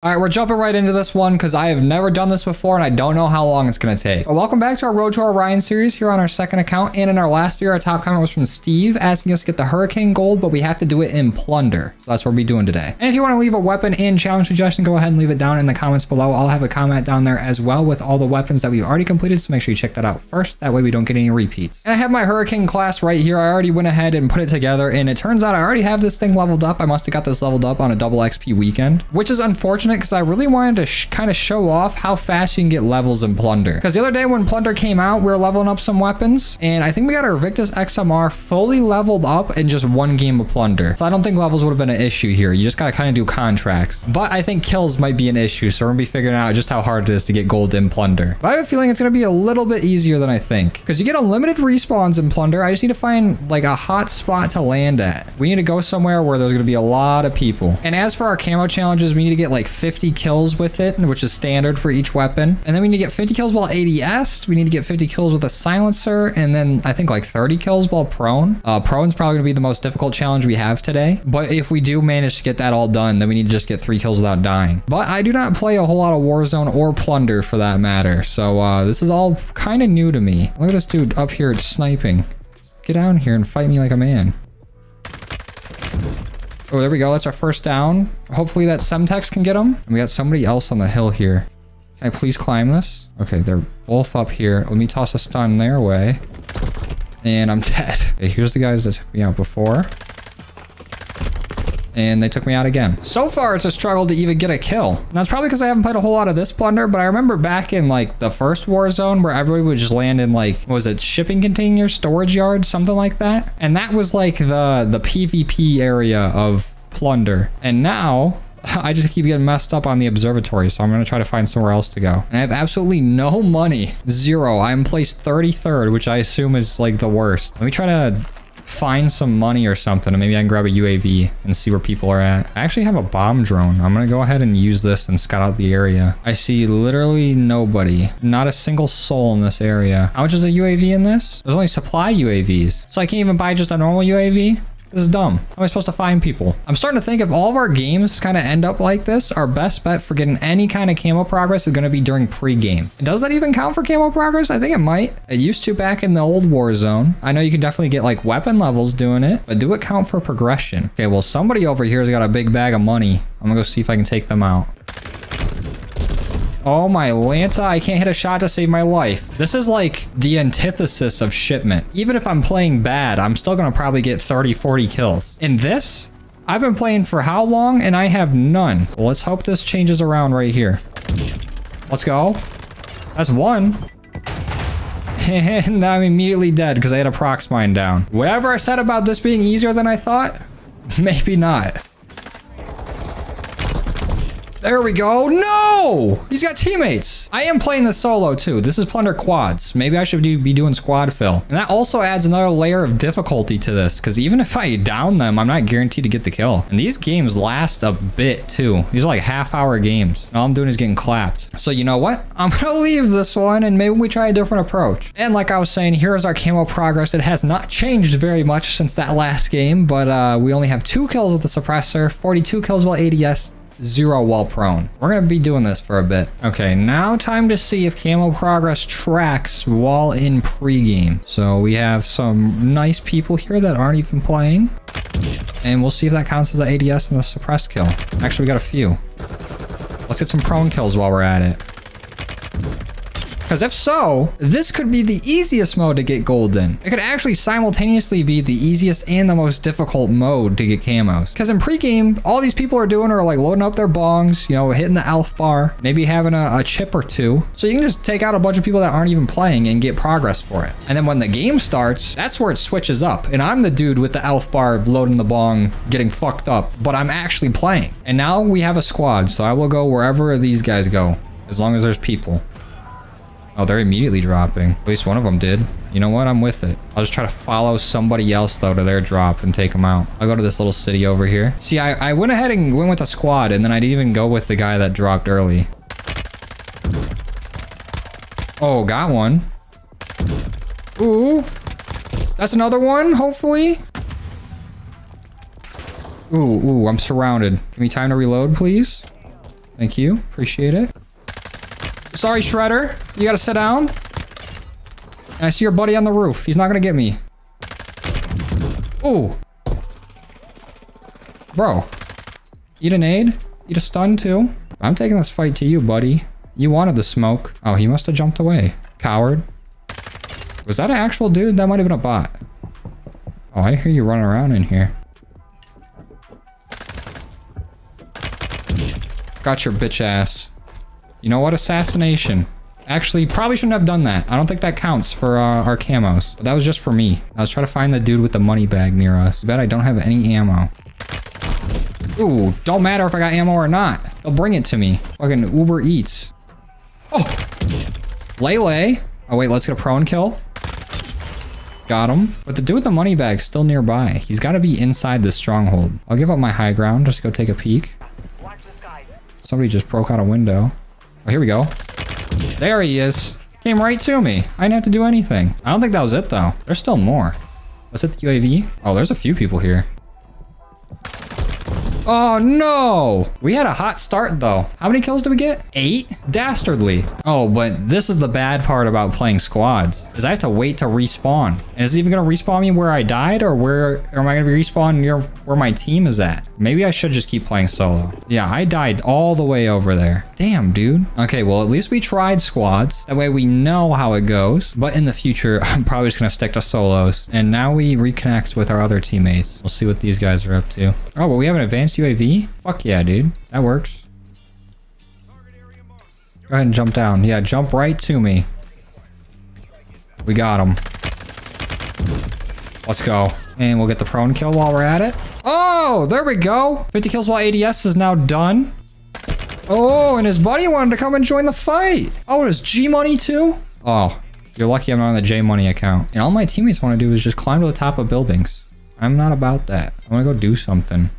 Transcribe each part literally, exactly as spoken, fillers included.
All right, we're jumping right into this one because I have never done this before and I don't know how long it's going to take. But welcome back to our Road to Orion series here on our second account. And in our last video, our top comment was from Steve asking us to get the Hurricane Gold, but we have to do it in Plunder. So that's what we'll be doing today. And if you want to leave a weapon and challenge suggestion, go ahead and leave it down in the comments below. I'll have a comment down there as well with all the weapons that we've already completed. So make sure you check that out first. That way we don't get any repeats. And I have my Hurricane class right here. I already went ahead and put it together. And it turns out I already have this thing leveled up. I must have got this leveled up on a double X P weekend, which is unfortunate, because I really wanted to sh kind of show off how fast you can get levels in Plunder. Because the other day when Plunder came out, we were leveling up some weapons, and I think we got our Invictus X M R fully leveled up in just one game of Plunder. So I don't think levels would have been an issue here. You just gotta kind of do contracts. But I think kills might be an issue, so we're gonna be figuring out just how hard it is to get gold in Plunder. But I have a feeling it's gonna be a little bit easier than I think, because you get unlimited respawns in Plunder. I just need to find like a hot spot to land at. We need to go somewhere where there's gonna be a lot of people. And as for our camo challenges, we need to get like fifty kills with it, which is standard for each weapon. And then we need to get fifty kills while A D S. We need to get fifty kills with a silencer. And then I think like thirty kills while prone. Uh, prone's probably going to be the most difficult challenge we have today. But if we do manage to get that all done, then we need to just get three kills without dying. But I do not play a whole lot of Warzone or Plunder for that matter. So uh, this is all kind of new to me. Look at this dude up here sniping. Get down here and fight me like a man. Oh, there we go. That's our first down. Hopefully that Semtex can get him. And we got somebody else on the hill here. Can I please climb this? Okay, they're both up here. Let me toss a stun their way. And I'm dead. Okay, here's the guys that took me out before. And they took me out again. So far, it's a struggle to even get a kill. And that's probably because I haven't played a whole lot of this Plunder, but I remember back in like the first Warzone where everybody would just land in like, what was it, shipping containers, storage yards, something like that. And that was like the, the PvP area of Plunder. And now I just keep getting messed up on the observatory, so I'm going to try to find somewhere else to go. And I have absolutely no money. Zero. I'm placed thirty-third, which I assume is like the worst. Let me try to find some money or something, and maybe I can grab a U A V and see where people are at. I actually have a bomb drone. I'm gonna go ahead and use this and scout out the area. I see literally nobody, not a single soul in this area. How much is a U A V in this? There's only supply U A Vs, so I can't even buy just a normal U A V. This is dumb. How am I supposed to find people? I'm starting to think if all of our games kind of end up like this, our best bet for getting any kind of camo progress is going to be during pre-game. Does that even count for camo progress? I think it might. It used to back in the old Warzone. I know you can definitely get like weapon levels doing it, but do it count for progression? Okay, well, somebody over here has got a big bag of money. I'm going to go see if I can take them out. Oh my Lanta, I can't hit a shot to save my life. This is like the antithesis of Shipment. Even if I'm playing bad, I'm still gonna probably get thirty, forty kills. In this, I've been playing for how long and I have none. Well, let's hope this changes around right here. Let's go. That's one. And I'm immediately dead because I had a prox mine down. Whatever I said about this being easier than I thought, maybe not. There we go. No! He's got teammates. I am playing this solo too. This is Plunder Quads. Maybe I should do, be doing squad fill. And that also adds another layer of difficulty to this, because even if I down them, I'm not guaranteed to get the kill. And these games last a bit too. These are like half hour games. All I'm doing is getting clapped. So you know what? I'm going to leave this one and maybe we try a different approach. And like I was saying, here is our camo progress. It has not changed very much since that last game, but uh, we only have two kills with the suppressor, forty-two kills while A D S, zero while prone. We're gonna be doing this for a bit. Okay, now time to see if camo progress tracks while in pregame. So we have some nice people here that aren't even playing. And we'll see if that counts as the A D S and the suppressed kill. Actually, we got a few. Let's get some prone kills while we're at it. Because if so, this could be the easiest mode to get gold in. It could actually simultaneously be the easiest and the most difficult mode to get camos. Because in pregame, all these people are doing are like loading up their bongs, you know, hitting the Elf bar, maybe having a, a chip or two. So you can just take out a bunch of people that aren't even playing and get progress for it. And then when the game starts, that's where it switches up. And I'm the dude with the Elf bar loading the bong, getting fucked up, but I'm actually playing. And now we have a squad, so I will go wherever these guys go, as long as there's people. Oh, they're immediately dropping. At least one of them did. You know what? I'm with it. I'll just try to follow somebody else, though, to their drop and take them out. I'll go to this little city over here. See, I, I went ahead and went with a squad, and then I didn't even go with the guy that dropped early. Oh, got one. Ooh. That's another one, hopefully. Ooh, ooh, I'm surrounded. Give me time to reload, please. Thank you. Appreciate it. Sorry, Shredder. You gotta sit down. And I see your buddy on the roof. He's not gonna get me. Ooh. Bro. Eat an aid. Eat a stun, too. I'm taking this fight to you, buddy. You wanted the smoke. Oh, he must have jumped away. Coward. Was that an actual dude? That might have been a bot. Oh, I hear you running around in here. Got your bitch ass. You know what? Assassination. Actually, probably shouldn't have done that. I don't think that counts for uh, our camos. But that was just for me. I was trying to find the dude with the money bag near us. I bet I don't have any ammo. Ooh, don't matter if I got ammo or not. They'll bring it to me. Fucking Uber Eats. Oh! Lele. Oh, wait, let's get a prone kill. Got him. But the dude with the money bag's still nearby. He's got to be inside the stronghold. I'll give up my high ground. Just go take a peek. Somebody just broke out a window. Oh, here we go. There he is. Came right to me. I didn't have to do anything. I don't think that was it, though. There's still more. Let's hit the U A V. Oh, there's a few people here. Oh, no. We had a hot start, though. How many kills did we get? Eight? Dastardly. Oh, but this is the bad part about playing squads, is I have to wait to respawn. And is it even going to respawn me where I died, or where or am I going to be respawned near where my team is at? Maybe I should just keep playing solo. Yeah, I died all the way over there. Damn, dude. Okay, well, at least we tried squads. That way we know how it goes. But in the future, I'm probably just going to stick to solos. And now we reconnect with our other teammates. We'll see what these guys are up to. Oh, but we have an advanced U A V? Fuck yeah, dude. That works. Go ahead and jump down. Yeah, jump right to me. We got him. Let's go. And we'll get the prone kill while we're at it. Oh, there we go. fifty kills while A D S is now done. Oh, and his buddy wanted to come and join the fight. Oh, it is G Money too? Oh, you're lucky I'm not on the J Money account. And all my teammates want to do is just climb to the top of buildings. I'm not about that. I want to go do something.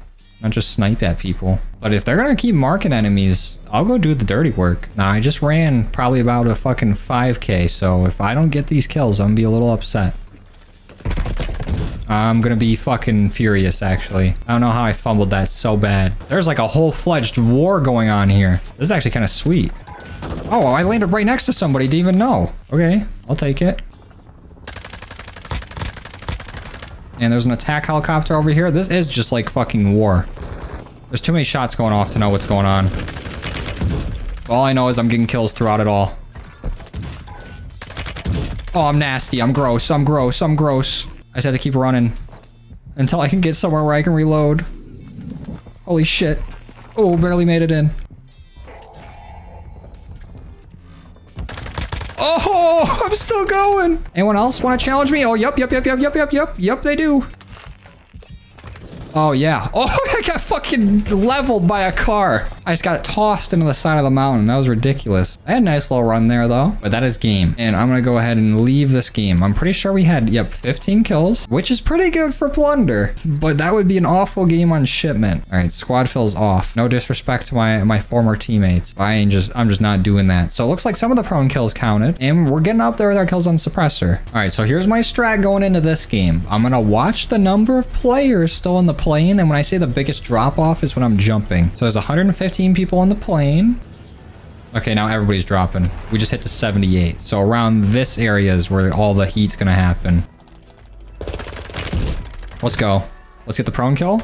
Not just snipe at people. But if they're gonna keep marking enemies, I'll go do the dirty work. Nah, I just ran probably about a fucking five K, so if I don't get these kills, I'm gonna be a little upset. I'm gonna be fucking furious, actually. I don't know how I fumbled that so bad. There's like a whole-fledged war going on here. This is actually kind of sweet. Oh, I landed right next to somebody, didn't even know. Okay, I'll take it. And there's an attack helicopter over here. This is just like fucking war. There's too many shots going off to know what's going on. All I know is I'm getting kills throughout it all. Oh, I'm nasty. I'm gross. I'm gross. I'm gross. I just have to keep running until I can get somewhere where I can reload. Holy shit. Oh, barely made it in. Oh, I'm still going. Anyone else want to challenge me? Oh, yep, yep, yep, yep, yep, yep, yep. Yep, they do. Oh, yeah. Oh, I got fucking leveled by a car. I just got tossed into the side of the mountain. That was ridiculous. I had a nice little run there, though. But that is game. And I'm going to go ahead and leave this game. I'm pretty sure we had, yep, fifteen kills, which is pretty good for Plunder. But that would be an awful game on Shipment. All right, squad fills off. No disrespect to my, my former teammates. I ain't just, I'm just not doing that. So it looks like some of the prone kills counted. And we're getting up there with our kills on Suppressor. All right, so here's my strat going into this game. I'm going to watch the number of players still in the plane, and when I say the biggest drop off is when I'm jumping. So there's one hundred fifteen people on the plane. Okay, now everybody's dropping. We just hit to seventy-eight. So around this area is where all the heat's gonna happen. Let's go. Let's get the prone kill.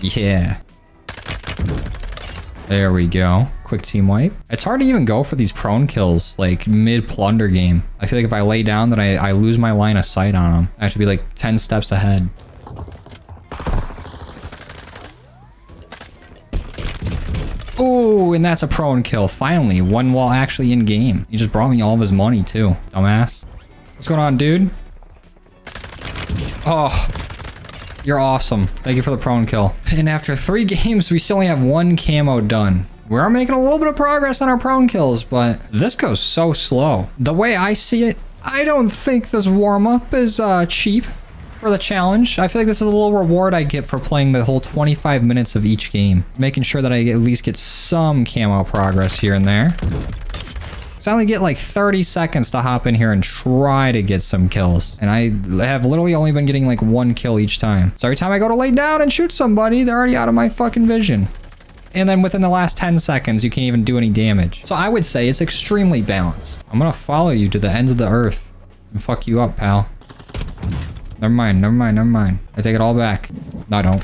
Yeah. There we go. Quick team wipe. It's hard to even go for these prone kills, like mid-Plunder game. I feel like if I lay down, then I, I lose my line of sight on them. I should be like ten steps ahead. Oh, and that's a prone kill. Finally, one wall actually in game. He just brought me all of his money too, dumbass. What's going on, dude? Oh, you're awesome. Thank you for the prone kill. And after three games, we still only have one camo done. We are making a little bit of progress on our prone kills, but this goes so slow. The way I see it, I don't think this warm-up is uh, cheap for the challenge. I feel like this is a little reward I get for playing the whole twenty-five minutes of each game, making sure that I at least get some camo progress here and there. So I only get like thirty seconds to hop in here and try to get some kills. And I have literally only been getting like one kill each time. So every time I go to lay down and shoot somebody, they're already out of my fucking vision. and then within the last ten seconds, you can't even do any damage. So I would say it's extremely balanced. I'm gonna follow you to the ends of the earth and fuck you up, pal. Never mind, never mind, never mind. I take it all back. No, I don't.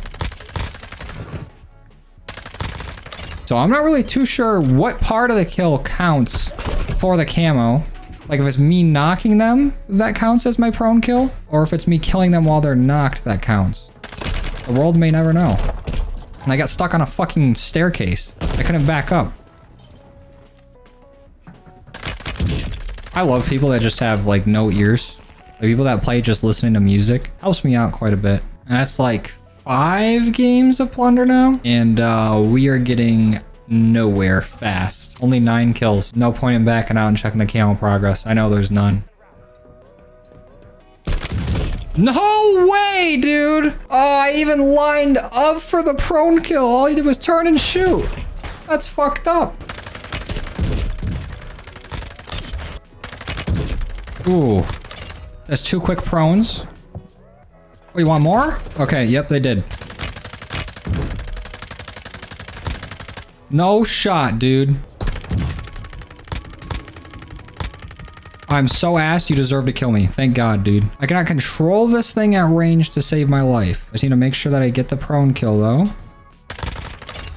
So I'm not really too sure what part of the kill counts for the camo. Like if it's me knocking them, that counts as my prone kill, or if it's me killing them while they're knocked, that counts. The world may never know. And I got stuck on a fucking staircase. I couldn't back up. I love people that just have like no ears. The people that play just listening to music helps me out quite a bit. And that's like five games of Plunder now, and uh, we are getting nowhere fast. Only nine kills. No point in backing out and checking the camo progress. I know there's none. No way, dude! Oh, I even lined up for the prone kill. All you did was turn and shoot. That's fucked up. Ooh. That's two quick prones. Oh, you want more? Okay, yep, they did. No shot, dude. I'm so ass, you deserve to kill me. Thank God, dude. I cannot control this thing at range to save my life. I just need to make sure that I get the prone kill, though.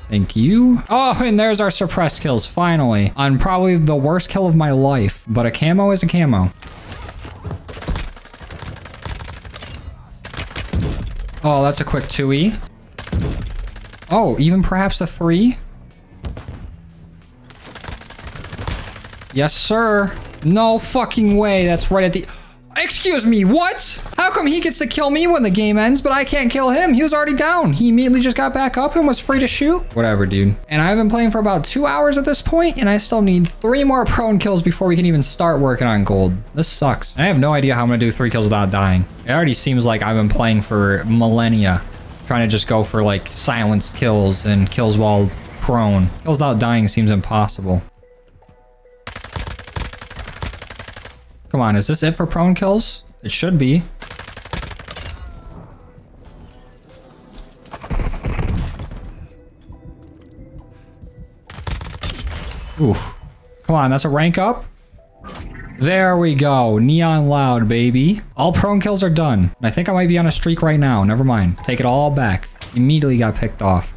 Thank you. Oh, and there's our suppressed kills, finally. On probably the worst kill of my life. But a camo is a camo. Oh, that's a quick two E. Oh, even perhaps a three? Yes, sir. No fucking way. That's right at the... Excuse me, what? How come he gets to kill me when the game ends, but I can't kill him? He was already down. He immediately just got back up and was free to shoot. Whatever, dude. And I've been playing for about two hours at this point, and I still need three more prone kills before we can even start working on gold. This sucks. I have no idea how I'm gonna do three kills without dying. It already seems like I've been playing for millennia, trying to just go for like silenced kills and kills while prone. Kills without dying seems impossible. Come on, is this it for prone kills? It should be. Oof. Come on, that's a rank up. There we go. Neon Loud, baby. All prone kills are done. I think I might be on a streak right now. Never mind. Take it all back. Immediately got picked off.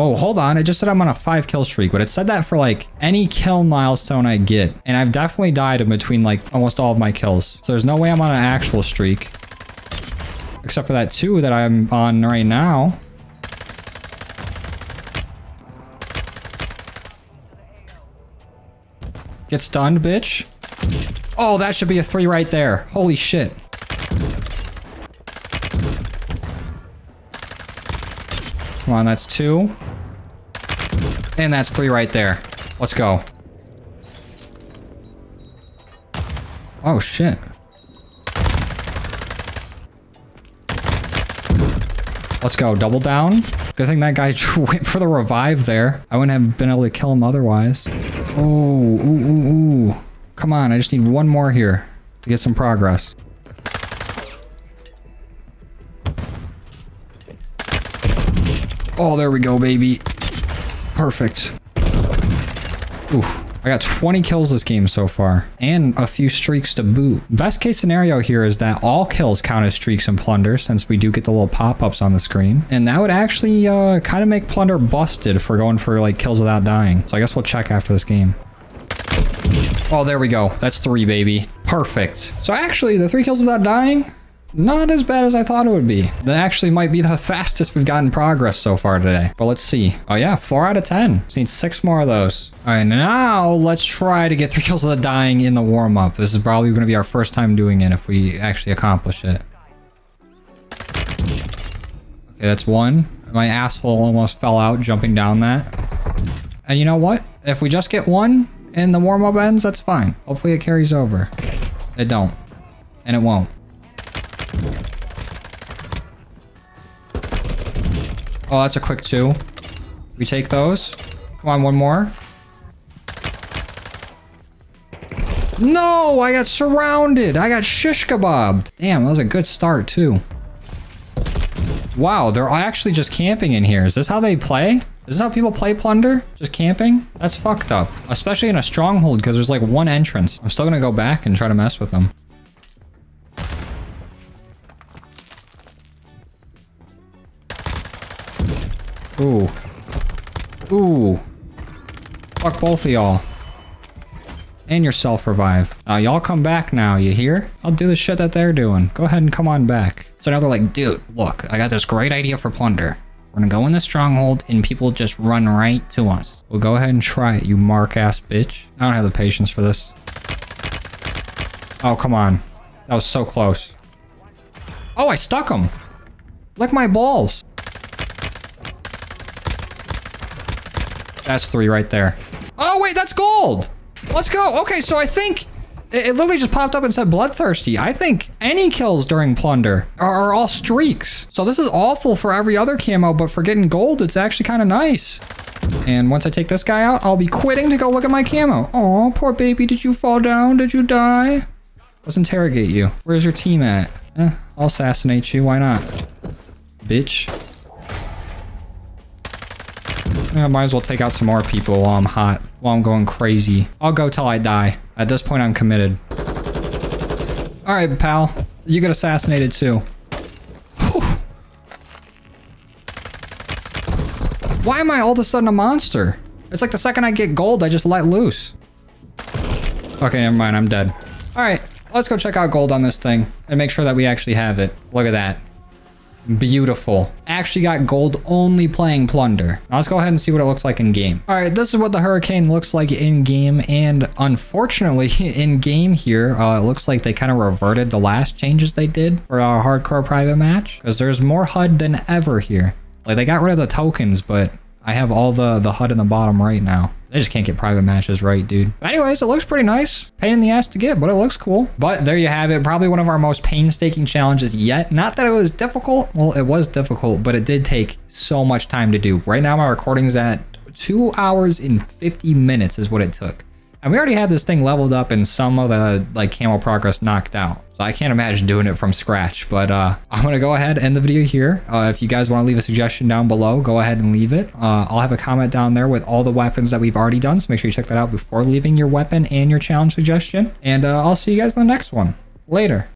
Oh, hold on. It just said I'm on a five kill streak, but it said that for like any kill milestone I get. And I've definitely died in between like almost all of my kills. So there's no way I'm on an actual streak. Except for that two that I'm on right now. Get stunned, bitch. Oh, that should be a three right there. Holy shit. Come on, that's two. And that's three right there. Let's go. Oh, shit. Let's go. Double down. Good thing that guy went for the revive there. I wouldn't have been able to kill him otherwise. Oh, ooh, ooh, ooh. Come on. I just need one more here to get some progress. Oh, there we go, baby. Perfect. Oof. I got twenty kills this game so far. And a few streaks to boot. Best case scenario here is that all kills count as streaks in Plunder, since we do get the little pop-ups on the screen. And that would actually uh, kind of make Plunder busted for going for like kills without dying. So I guess we'll check after this game. Oh, there we go. That's three, baby. Perfect. So actually, the three kills without dying... not as bad as I thought it would be. That actually might be the fastest we've gotten progress so far today. But let's see. Oh yeah, four out of ten. Just need six more of those. All right, now let's try to get three kills without dying in the warm-up. This is probably going to be our first time doing it if we actually accomplish it. Okay, that's one. My asshole almost fell out jumping down that. And you know what? If we just get one and the warm-up ends, that's fine. Hopefully it carries over. It don't. And it won't. Oh, that's a quick two. We take those. Come on, one more. No, I got surrounded. I got shish kebabbed. Damn, that was a good start too. Wow, they're actually just camping in here. Is this how they play? Is this how people play Plunder? Just camping? That's fucked up. Especially in a stronghold, because there's like one entrance. I'm still gonna go back and try to mess with them. Ooh. Ooh. Fuck both of y'all. And your self-revive. Uh, y'all come back now, you hear? I'll do the shit that they're doing. Go ahead and come on back. So now they're like, dude, look, I got this great idea for Plunder. We're gonna go in the stronghold and people just run right to us. We'll go ahead and try it, you mark-ass bitch. I don't have the patience for this. Oh, come on. That was so close. Oh, I stuck him. Lick my balls. That's three right there. Oh, wait, that's gold. Let's go. Okay, so I think it, it literally just popped up and said bloodthirsty. I think any kills during Plunder are, are all streaks. So this is awful for every other camo, but for getting gold, it's actually kind of nice. And once I take this guy out, I'll be quitting to go look at my camo. Oh, poor baby. Did you fall down? Did you die? Let's interrogate you. Where's your team at? Eh, I'll assassinate you. Why not? Bitch. I might as well take out some more people while I'm hot, while I'm going crazy. I'll go till I die. At this point, I'm committed. All right, pal. You get assassinated too. Whew. Why am I all of a sudden a monster? It's like the second I get gold, I just let loose. Okay, never mind. I'm dead. All right, let's go check out gold on this thing and make sure that we actually have it. Look at that. Beautiful. Actually got gold only playing Plunder. Now let's go ahead and see what it looks like in game. All right, this is what the Hurricane looks like in game, and unfortunately in game here uh, it looks like they kind of reverted the last changes they did for our hardcore private match, because there's more H U D than ever here. Like, they got rid of the tokens, but I have all the the H U D in the bottom right now. They just can't get private matches right, dude. But anyways, it looks pretty nice. Pain in the ass to get, but it looks cool. But there you have it. Probably one of our most painstaking challenges yet. Not that it was difficult. Well, it was difficult, but it did take so much time to do. Right now, my recording's at two hours and fifty minutes is what it took. And we already had this thing leveled up and some of the like camo progress knocked out. So I can't imagine doing it from scratch, but uh, I'm going to go ahead and end the video here. Uh, if you guys want to leave a suggestion down below, go ahead and leave it. Uh, I'll have a comment down there with all the weapons that we've already done. So make sure you check that out before leaving your weapon and your challenge suggestion. And uh, I'll see you guys in the next one. Later.